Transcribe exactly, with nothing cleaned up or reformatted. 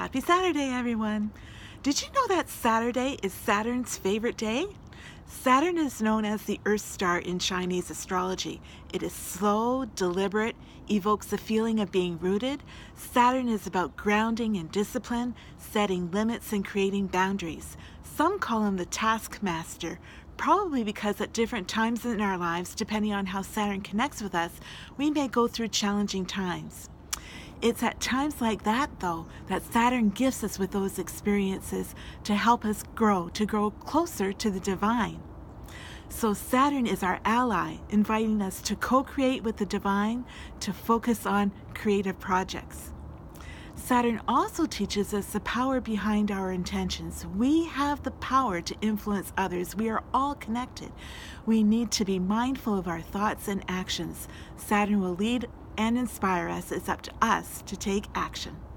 Happy Saturday, everyone! Did you know that Saturday is Saturn's favorite day? Saturn is known as the Earth Star in Chinese astrology. It is slow, deliberate, evokes a feeling of being rooted. Saturn is about grounding and discipline, setting limits and creating boundaries. Some call him the taskmaster, probably because at different times in our lives, depending on how Saturn connects with us, we may go through challenging times. It's at times like that, though, that Saturn gifts us with those experiences to help us grow, to grow closer to the divine. So Saturn is our ally, inviting us to co-create with the divine, to focus on creative projects. Saturn also teaches us the power behind our intentions. We have the power to influence others. We are all connected. We need to be mindful of our thoughts and actions. Saturn will lead and inspire us. It's up to us to take action.